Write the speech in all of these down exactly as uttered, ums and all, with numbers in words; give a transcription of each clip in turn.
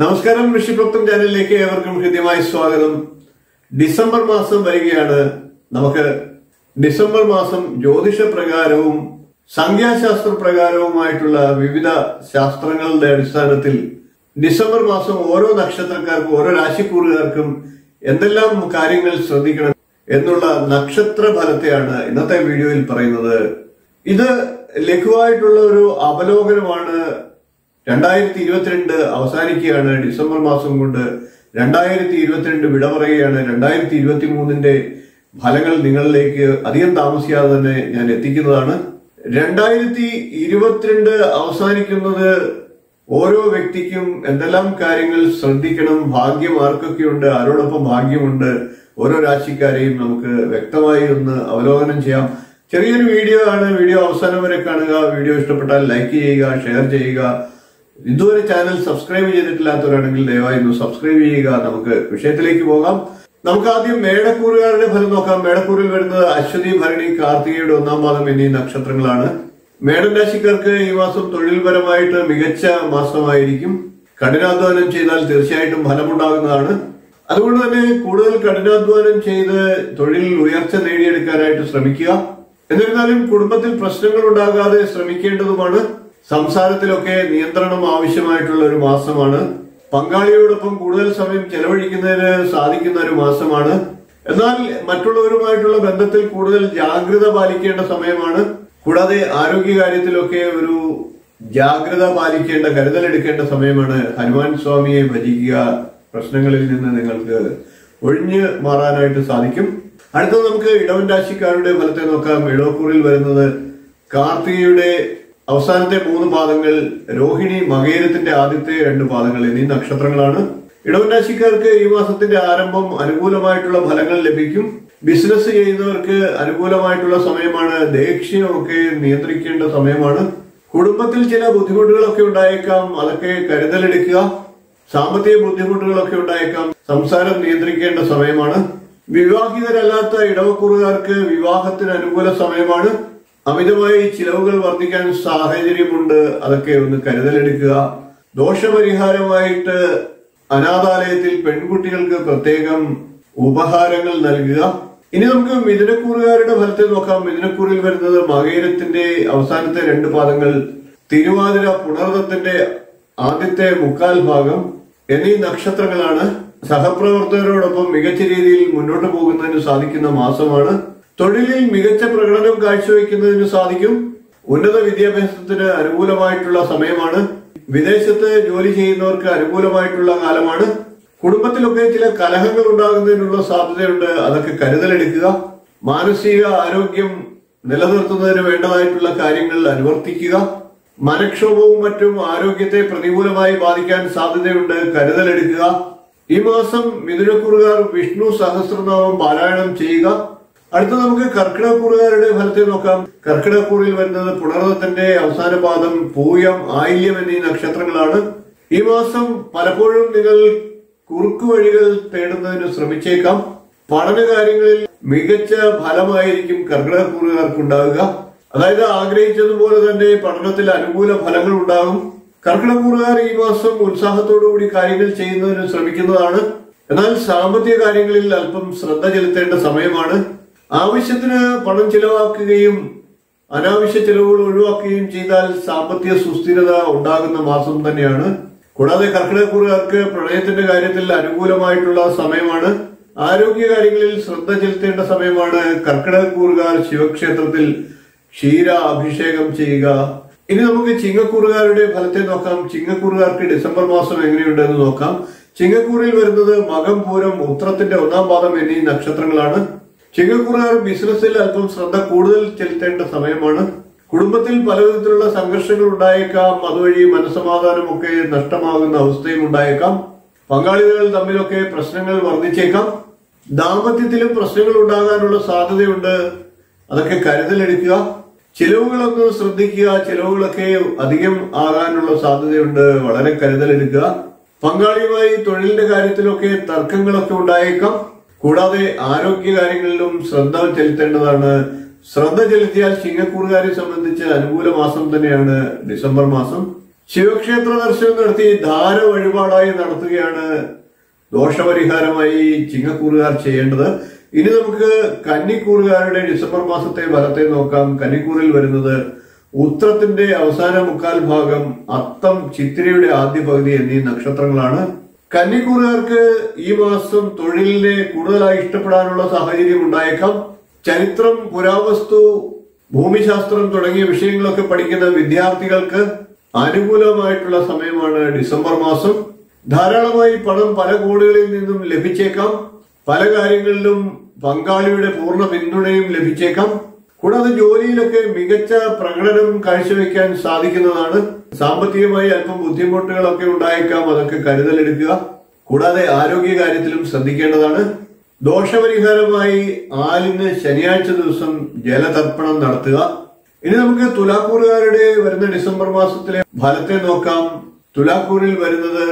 നമസ്കാരം ഋഷി പ്രോക്തം ചാനലിലേക്ക് ഏവർക്കും ഹൃദ്യമായി സ്വാഗതം. ഡിസംബർ മാസം വരികയാണ്. നമുക്ക് ഡിസംബർ മാസം ജ്യോതിഷ പ്രകാരവും സംഖ്യാശാസ്ത്ര പ്രകാരവുമായിട്ടുള്ള വിവിധ ശാസ്ത്രങ്ങളുടെ അടിസ്ഥാനത്തിൽ ഡിസംബർ മാസം ഓരോ നക്ഷത്രക്കാർക്കും ഓരോ രാശിക്കൂറുകാർക്കും എന്തെല്ലാം കാര്യങ്ങൾ ശ്രദ്ധിക്കണം എന്നുള്ള നക്ഷത്ര ഫലത്തെയാണ് ഇന്നത്തെ വീഡിയോയിൽ പറയുന്നത്. ഇത് ലഘുവായിട്ടുള്ള ഒരു അവലോകനമാണ്. രണ്ടായിരത്തി ഇരുപത്തിരണ്ട് അവസാനിക്കുകയാണ്. ഡിസംബർ മാസം കൊണ്ട് രണ്ടായിരത്തി ഇരുപത്തിരണ്ട് വിട പറയുകയാണ്. രണ്ടായിരത്തി ഇരുപത്തി മൂന്നിന്റെ ഫലങ്ങൾ നിങ്ങളിലേക്ക് അധികം താമസിയാതെ തന്നെ ഞാൻ എത്തിക്കുന്നതാണ്. രണ്ടായിരത്തി ഇരുപത്തിരണ്ട് അവസാനിക്കുന്നത് ഓരോ വ്യക്തിക്കും എന്തെല്ലാം കാര്യങ്ങൾ ശ്രദ്ധിക്കണം, ഭാഗ്യം ആർക്കൊക്കെയുണ്ട്, ആരോടൊപ്പം ഭാഗ്യമുണ്ട്, ഓരോ രാശിക്കാരെയും നമുക്ക് വ്യക്തമായി ഒന്ന് അവലോകനം ചെയ്യാം. ചെറിയൊരു വീഡിയോ ആണ്. വീഡിയോ അവസാനം വരെ കാണുക. വീഡിയോ ഇഷ്ടപ്പെട്ടാൽ ലൈക്ക് ചെയ്യുക, ഷെയർ ചെയ്യുക. ഇതുവരെ ചാനൽ സബ്സ്ക്രൈബ് ചെയ്തിട്ടില്ലാത്തവരാണെങ്കിൽ ദയവായി ഒന്ന് സബ്സ്ക്രൈബ് ചെയ്യുക. നമുക്ക് വിഷയത്തിലേക്ക് പോകാം. നമുക്ക് ആദ്യം മേടക്കൂറുകാരുടെ ഫലം നോക്കാം. മേടക്കൂറിൽ വരുന്നത് അശ്വതി, ഭരണി, കാർത്തികയുടെ ഒന്നാം പാദം എന്നീ നക്ഷത്രങ്ങളാണ്. മേടൻ രാശിക്കാർക്ക് ഈ മാസം തൊഴിൽപരമായിട്ട് മികച്ച മാസമായിരിക്കും. കഠിനാധ്വാനം ചെയ്താൽ തീർച്ചയായിട്ടും ഫലമുണ്ടാകുന്നതാണ്. അതുകൊണ്ട് തന്നെ കൂടുതൽ കഠിനാധ്വാനം ചെയ്ത് തൊഴിലിൽ ഉയർച്ച നേടിയെടുക്കാനായിട്ട് ശ്രമിക്കുക. എന്നിരുന്നാലും കുടുംബത്തിൽ പ്രശ്നങ്ങൾ ഉണ്ടാകാതെ ശ്രമിക്കേണ്ടതുമാണ്. സംസാരത്തിലൊക്കെ നിയന്ത്രണം ആവശ്യമായിട്ടുള്ള ഒരു മാസമാണ്. പങ്കാളിയോടൊപ്പം കൂടുതൽ സമയം ചെലവഴിക്കുന്നതിന് സാധിക്കുന്ന ഒരു മാസമാണ്. എന്നാൽ മറ്റുള്ളവരുമായിട്ടുള്ള ബന്ധത്തിൽ കൂടുതൽ ജാഗ്രത പാലിക്കേണ്ട സമയമാണ്. കൂടാതെ ആരോഗ്യകാര്യത്തിലൊക്കെ ഒരു ജാഗ്രത പാലിക്കേണ്ട, കരുതലെടുക്കേണ്ട സമയമാണ്. ഹനുമാൻ സ്വാമിയെ ഭജിക്കുക. പ്രശ്നങ്ങളിൽ നിന്ന് നിങ്ങൾക്ക് ഒഴിഞ്ഞു മാറാനായിട്ട് സാധിക്കും. അടുത്തത് നമുക്ക് ഇടവൻ രാശിക്കാരുടെ ഫലത്തെ നോക്കാം. ഇടവക്കൂറിൽ വരുന്നത് കാർത്തികയുടെ അവസാനത്തെ മൂന്ന് പാദങ്ങൾ, രോഹിണി, മകേരത്തിന്റെ ആദ്യത്തെ രണ്ട് പാദങ്ങൾ എന്നീ നക്ഷത്രങ്ങളാണ്. ഇടവൻ രാശിക്കാർക്ക് ഈ മാസത്തിന്റെ ആരംഭം അനുകൂലമായിട്ടുള്ള ഫലങ്ങൾ ലഭിക്കും. ബിസിനസ് ചെയ്യുന്നവർക്ക് അനുകൂലമായിട്ടുള്ള സമയമാണ്. ദേഷ്യമൊക്കെ നിയന്ത്രിക്കേണ്ട സമയമാണ്. കുടുംബത്തിൽ ചില ബുദ്ധിമുട്ടുകളൊക്കെ ഉണ്ടായേക്കാം. അതൊക്കെ കരുതലെടുക്കുക. സാമ്പത്തിക ബുദ്ധിമുട്ടുകളൊക്കെ ഉണ്ടായേക്കാം. സംസാരം നിയന്ത്രിക്കേണ്ട സമയമാണ്. വിവാഹിതരല്ലാത്ത ഇടവക്കൂറുകാർക്ക് വിവാഹത്തിന് അനുകൂല സമയമാണ്. അമിതമായി ചിലവുകൾ വർദ്ധിക്കാൻ സാഹചര്യമുണ്ട്. അതൊക്കെ ഒന്ന് കരുതലെടുക്കുക. ദോഷപരിഹാരമായിട്ട് അനാഥാലയത്തിൽ പെൺകുട്ടികൾക്ക് പ്രത്യേകം ഉപഹാരങ്ങൾ നൽകുക. ഇനി നമുക്ക് മിഥുനക്കൂറുകാരുടെ ഫലത്തെ നോക്കാം. മിഥുനക്കൂറിൽ വരുന്നത് മകേരത്തിന്റെ അവസാനത്തെ രണ്ട് പാദങ്ങൾ, തിരുവാതിര, പുണർദത്തിന്റെ ആദ്യത്തെ മുക്കാൽ ഭാഗം എന്നീ നക്ഷത്രങ്ങളാണ്. സഹപ്രവർത്തകരോടൊപ്പം മികച്ച രീതിയിൽ മുന്നോട്ട് പോകുന്നതിന് സാധിക്കുന്ന മാസമാണ്. തൊഴിലിൽ മികച്ച പ്രകടനം കാഴ്ചവെക്കുന്നതിന് സാധിക്കും. ഉന്നത വിദ്യാഭ്യാസത്തിന് അനുകൂലമായിട്ടുള്ള സമയമാണ്. വിദേശത്ത് ജോലി ചെയ്യുന്നവർക്ക് അനുകൂലമായിട്ടുള്ള കാലമാണ്. കുടുംബത്തിലൊക്കെ ചില കലഹങ്ങൾ ഉണ്ടാകുന്നതിനുള്ള സാധ്യതയുണ്ട്. അതൊക്കെ കരുതലെടുക്കുക. മാനസിക ആരോഗ്യം നിലനിർത്തുന്നതിന് വേണ്ടതായിട്ടുള്ള കാര്യങ്ങൾ അനുവർത്തിക്കുക. മനക്ഷോഭവും മറ്റും ആരോഗ്യത്തെ പ്രതികൂലമായി ബാധിക്കാൻ സാധ്യതയുണ്ട്. കരുതലെടുക്കുക. ഈ മാസം മിഥുനക്കൂറുകാർ വിഷ്ണു സഹസ്രനാമം പാരായണം ചെയ്യുക. അടുത്ത നമുക്ക് കർക്കിടക്കൂറുകാരുടെ ഫലത്തെ നോക്കാം. കർക്കിടക്കൂറിൽ വരുന്നത് പുണർദത്തിന്റെ അവസാന പാദം, പൂയം, ആയില്യം എന്നീ നക്ഷത്രങ്ങളാണ്. ഈ മാസം പലപ്പോഴും നിങ്ങൾ കുറുക്കു വഴികൾ തേടുന്നതിന് ശ്രമിച്ചേക്കാം. പഠനകാര്യങ്ങളിൽ മികച്ച ഫലമായിരിക്കും കർക്കിടക്കൂറുകാർക്കുണ്ടാവുക. അതായത് ആഗ്രഹിച്ചതുപോലെ തന്നെ പഠനത്തിൽ അനുകൂല ഫലങ്ങൾ ഉണ്ടാകും. കർക്കിടക്കൂറുകാർ ഈ മാസം ഉത്സാഹത്തോടുകൂടി കാര്യങ്ങൾ ചെയ്യുന്നതിന് ശ്രമിക്കുന്നതാണ്. എന്നാൽ സാമ്പത്തിക കാര്യങ്ങളിൽ അല്പം ശ്രദ്ധ ചെലുത്തേണ്ട സമയമാണ്. ആവശ്യത്തിന് പണം ചിലവാക്കുകയും അനാവശ്യ ചിലവുകൾ ഒഴിവാക്കുകയും ചെയ്താൽ സാമ്പത്തിക സുസ്ഥിരത ഉണ്ടാകുന്ന മാസം തന്നെയാണ്. കൂടാതെ കർക്കിടക്കൂറുകാർക്ക് പ്രണയത്തിന്റെ കാര്യത്തിൽ അനുകൂലമായിട്ടുള്ള സമയമാണ്. ആരോഗ്യ കാര്യങ്ങളിൽ ശ്രദ്ധ ചെലുത്തേണ്ട സമയമാണ്. കർക്കിടക്കൂറുകാർ ശിവക്ഷേത്രത്തിൽ ക്ഷീര അഭിഷേകം ചെയ്യുക. ഇനി നമുക്ക് ചിങ്ങക്കൂറുകാരുടെ ഫലത്തെ നോക്കാം. ചിങ്ങക്കൂറുകാർക്ക് ഡിസംബർ മാസം എങ്ങനെയുണ്ടെന്ന് നോക്കാം. ചിങ്ങക്കൂറിൽ വരുന്നത് മകം, പൂരം, ഉത്രത്തിന്റെ ഒന്നാം പാദം എന്നീ നക്ഷത്രങ്ങളാണ്. ചിങ്ങക്കൂറുകാർ ബിസിനസ്സിൽ അല്പം ശ്രദ്ധ കൂടുതൽ ചെലുത്തേണ്ട സമയമാണ്. കുടുംബത്തിൽ പലവിധത്തിലുള്ള സംഘർഷങ്ങൾ ഉണ്ടായേക്കാം. അതുവഴി മനസ്സമാധാനമൊക്കെ നഷ്ടമാകുന്ന അവസ്ഥയും ഉണ്ടായേക്കാം. പങ്കാളികൾ തമ്മിലൊക്കെ പ്രശ്നങ്ങൾ വർദ്ധിച്ചേക്കാം. ദാമ്പത്യത്തിലും പ്രശ്നങ്ങൾ ഉണ്ടാകാനുള്ള സാധ്യതയുണ്ട്. അതൊക്കെ കരുതലെടുക്കുക. ചിലവുകളൊന്ന് ശ്രദ്ധിക്കുക. ചിലവുകളൊക്കെ അധികം ആകാനുള്ള സാധ്യതയുണ്ട്. വളരെ കരുതലെടുക്കുക. പങ്കാളിയുമായി തൊഴിലിന്റെ കാര്യത്തിലൊക്കെ തർക്കങ്ങളൊക്കെ ഉണ്ടായേക്കാം. കൂടാതെ ആരോഗ്യ കാര്യങ്ങളിലും ശ്രദ്ധ ചെലുത്തേണ്ടതാണ്. ശ്രദ്ധ ചെലുത്തിയാൽ ചിങ്ങക്കൂറുകാരെ സംബന്ധിച്ച് അനുകൂല മാസം തന്നെയാണ് ഡിസംബർ മാസം. ശിവക്ഷേത്ര ദർശനം നടത്തി ധാര വഴിപാടായി നടത്തുകയാണ് ദോഷപരിഹാരമായി ചിങ്ങക്കൂറുകാർ ചെയ്യേണ്ടത്. ഇനി നമുക്ക് കന്നിക്കൂറുകാരുടെ ഡിസംബർ മാസത്തെ ഫലത്തെ നോക്കാം. കന്നിക്കൂറിൽ വരുന്നത് ഉത്രത്തിന്റെ അവസാന മുക്കാൽ ഭാഗം, അത്തം, ചിത്തിരയുടെ ആദ്യ പകുതി എന്നീ നക്ഷത്രങ്ങളാണ്. കന്നിക്കൂറുകാർക്ക് ഈ മാസം തൊഴിലിനെ കൂടുതലായി ഇഷ്ടപ്പെടാനുള്ള സാഹചര്യം ഉണ്ടായേക്കാം. ചരിത്രം, പുരാവസ്തു, ഭൂമിശാസ്ത്രം തുടങ്ങിയ വിഷയങ്ങളൊക്കെ പഠിക്കുന്ന വിദ്യാർത്ഥികൾക്ക് അനുകൂലമായിട്ടുള്ള സമയമാണ് ഡിസംബർ മാസം. ധാരാളമായി പണം പല കോണുകളിൽ നിന്നും ലഭിച്ചേക്കാം. പല കാര്യങ്ങളിലും പങ്കാളിയുടെ പൂർണ്ണ പിന്തുണയും ലഭിച്ചേക്കാം. കൂടാതെ ജോലിയിലൊക്കെ മികച്ച പ്രകടനം കാഴ്ചവെക്കാൻ സാധിക്കുന്നതാണ്. സാമ്പത്തികമായി അല്പം ബുദ്ധിമുട്ടുകളൊക്കെ ഉണ്ടായേക്കാം, അതൊക്കെ കരുതലെടുക്കുക. കൂടാതെ ആരോഗ്യ കാര്യത്തിലും ശ്രദ്ധിക്കേണ്ടതാണ്. ദോഷപരിഹാരമായി ആലിന് ശനിയാഴ്ച ദിവസം ജലതർപ്പണം നടത്തുക. ഇനി നമുക്ക് തുലാക്കൂറുകാരുടെ വരുന്ന ഡിസംബർ മാസത്തിലെ ഫലത്തെ നോക്കാം. തുലാക്കൂറിൽ വരുന്നത്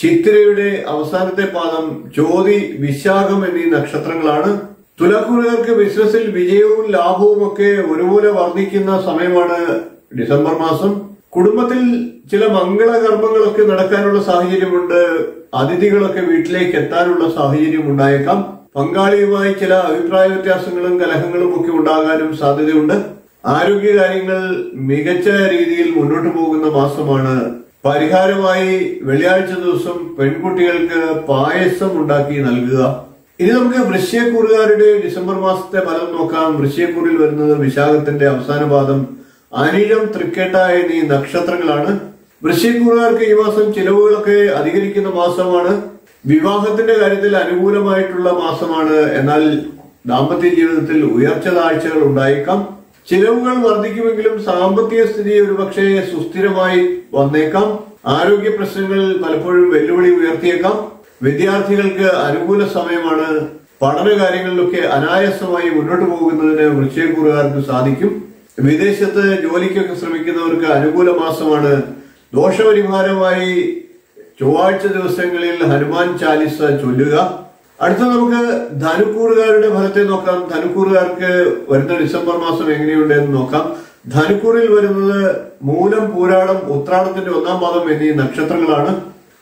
ചിത്തിരയുടെ അവസാനത്തെ പാദം, ചോതി, വിശാഖം എന്നീ നക്ഷത്രങ്ങളാണ്. തുലാക്കൂറുകാർക്ക് ബിസിനസ്സിൽ വിജയവും ലാഭവും ഒക്കെ ഒരുപോലെ വർദ്ധിക്കുന്ന സമയമാണ് ഡിസംബർ മാസം. കുടുംബത്തിൽ ചില മംഗളകർമ്മങ്ങളൊക്കെ നടക്കാനുള്ള സാഹചര്യമുണ്ട്. അതിഥികളൊക്കെ വീട്ടിലേക്ക് എത്താനുള്ള സാഹചര്യം ഉണ്ടായേക്കാം. പങ്കാളിയുമായി ചില അഭിപ്രായ വ്യത്യാസങ്ങളും കലഹങ്ങളും ഒക്കെ ഉണ്ടാകാനും സാധ്യതയുണ്ട്. ആരോഗ്യകാര്യങ്ങൾ മികച്ച രീതിയിൽ മുന്നോട്ടു പോകുന്ന മാസമാണ്. പരിഹാരമായി വെള്ളിയാഴ്ച ദിവസം പെൺകുട്ടികൾക്ക് പായസം ഉണ്ടാക്കി നൽകുക. ഇനി നമുക്ക് വൃശ്ചികക്കൂറുകാരുടെ ഡിസംബർ മാസത്തെ ഫലം നോക്കാം. വൃശ്ചികക്കൂറിൽ വരുന്നത് വിശാഖത്തിന്റെ അവസാന പാദം, അനിഴം, തൃക്കേട്ട എന്നീ നക്ഷത്രങ്ങളാണ്. വൃശ്ചികക്കൂറുകാർക്ക് ഈ മാസം ചിലവുകളൊക്കെ അധികരിക്കുന്ന മാസമാണ്. വിവാഹത്തിന്റെ കാര്യത്തിൽ അനുകൂലമായിട്ടുള്ള മാസമാണ്. എന്നാൽ ദാമ്പത്യ ജീവിതത്തിൽ ഉയർച്ച താഴ്ചകൾ ഉണ്ടായേക്കാം. ചിലവുകൾ വർദ്ധിക്കുമെങ്കിലും സാമ്പത്തിക സ്ഥിതി ഒരുപക്ഷെ സുസ്ഥിരമായി വന്നേക്കാം. ആരോഗ്യ പ്രശ്നങ്ങൾ പലപ്പോഴും വെല്ലുവിളി ഉയർത്തിയേക്കാം. വിദ്യാർത്ഥികൾക്ക് അനുകൂല സമയമാണ്. പഠന കാര്യങ്ങളിലൊക്കെ അനായാസമായി മുന്നോട്ട് പോകുന്നതിന് വൃശ്ചികക്കൂറുകാർക്ക് സാധിക്കും. വിദേശത്ത് ജോലിക്കൊക്കെ ശ്രമിക്കുന്നവർക്ക് അനുകൂല മാസമാണ്. ദോഷപരിഹാരമായി ചൊവ്വാഴ്ച ദിവസങ്ങളിൽ ഹനുമാൻ ചാലിസ ചൊല്ലുക. അടുത്ത നമുക്ക് ധനുക്കൂറുകാരുടെ ഫലത്തെ നോക്കാം. ധനുക്കൂറുകാർക്ക് വരുന്ന ഡിസംബർ മാസം എങ്ങനെയുണ്ട് എന്ന് നോക്കാം. ധനുക്കൂറിൽ വരുന്നത് മൂലം, പൂരാടം, ഉത്രാടത്തിന്റെ ഒന്നാം പാദം എന്നീ നക്ഷത്രങ്ങളാണ്.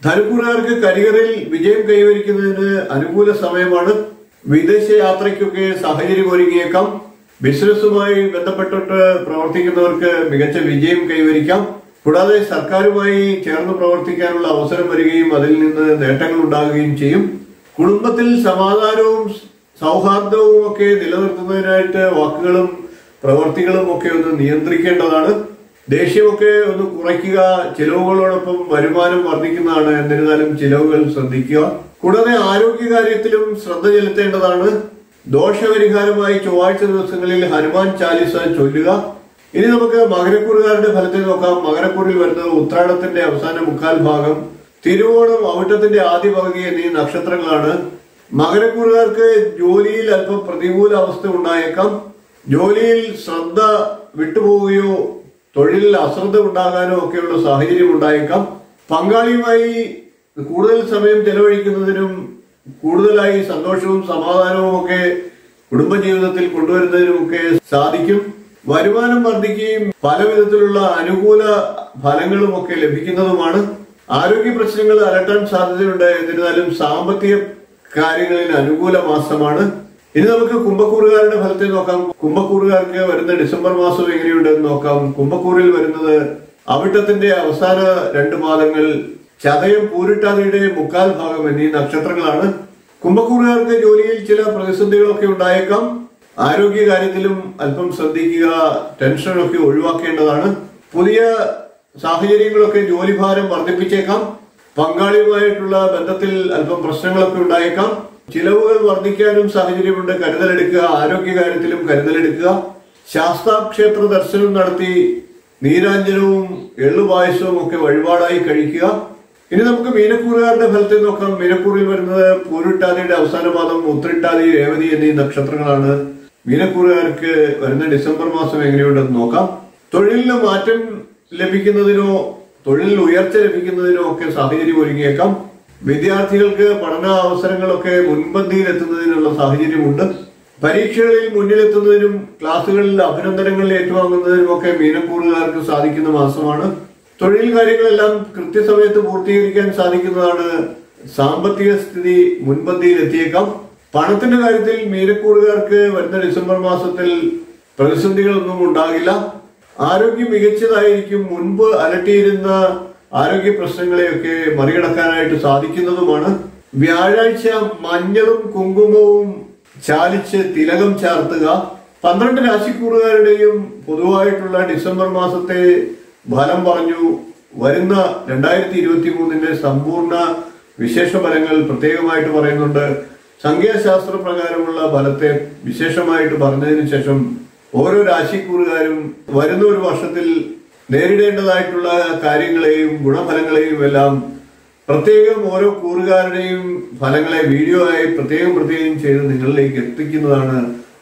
ധനുക്കൂറുകാർക്ക് കരിയറിൽ വിജയം കൈവരിക്കുന്നതിന് അനുകൂല സമയമാണ്. വിദേശ യാത്രയ്ക്കൊക്കെ സാഹചര്യം ഒരുങ്ങിയേക്കാം. ബിസിനസ്സുമായി ബന്ധപ്പെട്ടിട്ട് പ്രവർത്തിക്കുന്നവർക്ക് മികച്ച വിജയം കൈവരിക്കാം. കൂടാതെ സർക്കാരുമായി ചേർന്ന് പ്രവർത്തിക്കാനുള്ള അവസരം വരികയും അതിൽ നിന്ന് നേട്ടങ്ങൾ ഉണ്ടാകുകയും ചെയ്യും. കുടുംബത്തിൽ സമാധാനവും സൗഹാർദ്ദവും ഒക്കെ നിലനിർത്തുന്നതിനായിട്ട് വാക്കുകളും പ്രവർത്തികളും ഒക്കെ ഒന്ന് നിയന്ത്രിക്കേണ്ടതാണ്. ദേഷ്യമൊക്കെ ഒന്ന് കുറയ്ക്കുക. ചിലവുകളോടൊപ്പം വരുമാനം വർദ്ധിക്കുന്നതാണ്. എന്നിരുന്നാലും ചിലവുകൾ ശ്രദ്ധിക്കുക. കൂടാതെ ആരോഗ്യകാര്യത്തിലും ശ്രദ്ധ ചെലുത്തേണ്ടതാണ്. ദോഷപരിഹാരമായി ചൊവ്വാഴ്ച ദിവസങ്ങളിൽ ഹനുമാൻ ചാലിസ ചൊല്ലുക. ഇനി നമുക്ക് മകരക്കൂറുകാരുടെ ഫലത്തെ നോക്കാം. മകരക്കൂറിൽ വരുന്നത് ഉത്രാടത്തിന്റെ അവസാന മുക്കാൽ ഭാഗം, തിരുവോണം, അവിട്ടത്തിന്റെ ആദ്യ പകുതി എന്നീ നക്ഷത്രങ്ങളാണ്. മകരക്കൂറുകാർക്ക് ജോലിയിൽ അല്പം പ്രതികൂല അവസ്ഥ ഉണ്ടായേക്കാം. ജോലിയിൽ ശ്രദ്ധ വിട്ടുപോവുകയോ തൊഴിലിൽ അശ്രദ്ധ ഉണ്ടാകാനോ ഒക്കെയുള്ള സാഹചര്യം ഉണ്ടായേക്കാം. പങ്കാളിയുമായി കൂടുതൽ സമയം ചെലവഴിക്കുന്നതിനും കൂടുതലായി സന്തോഷവും സമാധാനവും ഒക്കെ കുടുംബജീവിതത്തിൽ കൊണ്ടുവരുന്നതിനുമൊക്കെ സാധിക്കും. വരുമാനം വർദ്ധിക്കുകയും പല വിധത്തിലുള്ള അനുകൂല ഫലങ്ങളും ഒക്കെ ലഭിക്കുന്നതുമാണ്. ആരോഗ്യ പ്രശ്നങ്ങൾ അലട്ടാൻ സാധ്യതയുണ്ട്. എന്നിരുന്നാലും സാമ്പത്തിക കാര്യങ്ങളിൽ അനുകൂല മാസമാണ്. ഇനി നമുക്ക് കുംഭക്കൂറുകാരുടെ ഫലത്തെ നോക്കാം. കുംഭക്കൂറുകാർക്ക് വരുന്ന ഡിസംബർ മാസം എങ്ങനെയുണ്ടെന്ന് നോക്കാം. കുംഭക്കൂറിൽ വരുന്നത് അവിട്ടത്തിന്റെ അവസാന രണ്ട് പാദങ്ങൾ, ചതയം, പൂരിട്ടാതിയുടെ മുക്കാൽ ഭാഗം എന്നീ നക്ഷത്രങ്ങളാണ്. കുംഭക്കൂറുകാർക്ക് ജോലിയിൽ ചില പ്രതിസന്ധികളൊക്കെ ഉണ്ടായേക്കാം. ആരോഗ്യ കാര്യത്തിലും അല്പം ശ്രദ്ധിക്കുക. ടെൻഷനൊക്കെ ഒഴിവാക്കേണ്ടതാണ്. പുതിയ സാഹചര്യങ്ങളൊക്കെ ജോലിഭാരം വർദ്ധിപ്പിച്ചേക്കാം. പങ്കാളിയുമായിട്ടുള്ള ബന്ധത്തിൽ അല്പം പ്രശ്നങ്ങളൊക്കെ ഉണ്ടായേക്കാം. ചിലവുകൾ വർദ്ധിക്കാനും സാഹചര്യമുണ്ട്. കരുതലെടുക്കുക. ആരോഗ്യ കാര്യത്തിലും കരുതലെടുക്കുക. ശാസ്താക്ഷേത്ര ദർശനം നടത്തി നീരാഞ്ജനവും എള്ളുപായസവും ഒക്കെ വഴിപാടായി കഴിക്കുക. ഇനി നമുക്ക് മീനക്കൂറുകാരുടെ ഫലത്തെ നോക്കാം. മീനക്കൂറിൽ വരുന്നത് പൂരിട്ടാതിയുടെ അവസാന പാദം, ഉത്തരിട്ടാതി, രേവതി എന്നീ നക്ഷത്രങ്ങളാണ്. മീനക്കൂറുകാർക്ക് വരുന്ന ഡിസംബർ മാസം എങ്ങനെയുണ്ടെന്ന് നോക്കാം. തൊഴിലിന് മാറ്റം ലഭിക്കുന്നതിനോ തൊഴിലിൽ ഉയർച്ച ലഭിക്കുന്നതിനോ ഒക്കെ സാഹചര്യം ഒരുങ്ങിയേക്കാം. വിദ്യാർത്ഥികൾക്ക് പഠന അവസരങ്ങളൊക്കെ മുൻപന്തിയിലെത്തുന്നതിനുള്ള സാഹചര്യമുണ്ട്. പരീക്ഷകളിൽ മുന്നിലെത്തുന്നതിനും ക്ലാസുകളിൽ അഭിനന്ദനങ്ങൾ ഏറ്റുവാങ്ങുന്നതിനും ഒക്കെ മീനക്കൂറുകാർക്ക് സാധിക്കുന്ന മാസമാണ്. തൊഴിൽ കാര്യങ്ങളെല്ലാം കൃത്യസമയത്ത് പൂർത്തീകരിക്കാൻ സാധിക്കുന്നതാണ് സാമ്പത്തിക സ്ഥിതി മുൻപന്തിയിൽ എത്തിയേക്കാം. പണത്തിന്റെ കാര്യത്തിൽ മീനക്കൂറുകാർക്ക് വരുന്ന ഡിസംബർ മാസത്തിൽ പ്രതിസന്ധികളൊന്നും ഉണ്ടാകില്ല. ആരോഗ്യം മികച്ചതായിരിക്കും. മുൻപ് അലട്ടിയിരുന്ന ആരോഗ്യ പ്രശ്നങ്ങളെയൊക്കെ മറികടക്കാനായിട്ട് സാധിക്കുന്നതുമാണ്. വ്യാഴാഴ്ച മഞ്ഞളും കുങ്കുമവും ചാലിച്ച് തിലകം ചാർത്തുക. പന്ത്രണ്ട് രാശിക്കൂറുകാരുടെയും പൊതുവായിട്ടുള്ള ഡിസംബർ മാസത്തെ ഫലം പറഞ്ഞു. വരുന്ന രണ്ടായിരത്തി ഇരുപത്തി മൂന്നിന്റെ സമ്പൂർണ്ണ വിശേഷ ഫലങ്ങൾ പ്രത്യേകമായിട്ട് പറയുന്നുണ്ട്. സംഖ്യാശാസ്ത്ര പ്രകാരമുള്ള ഫലത്തെ വിശേഷമായിട്ട് പറഞ്ഞതിനു ശേഷം ഓരോ രാശിക്കൂറുകാരും വരുന്ന ഒരു വർഷത്തിൽ നേരിടേണ്ടതായിട്ടുള്ള കാര്യങ്ങളെയും ഗുണഫലങ്ങളെയും എല്ലാം പ്രത്യേകം ഓരോ കൂറുകാരുടെയും ഫലങ്ങളെ വീഡിയോ ആയി പ്രത്യേകം പ്രത്യേകം ചെയ്ത് നിങ്ങളിലേക്ക് എത്തിക്കുന്നതാണ്.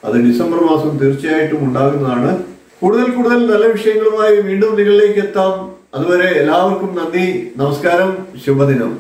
അത് ഡിസംബർ മാസം തീർച്ചയായിട്ടും ഉണ്ടാകുന്നതാണ്. കൂടുതൽ കൂടുതൽ നല്ല വിഷയങ്ങളുമായി വീണ്ടും നിങ്ങളിലേക്ക് എത്താം. അതുവരെ എല്ലാവർക്കും നന്ദി, നമസ്കാരം, ശുഭദിനം.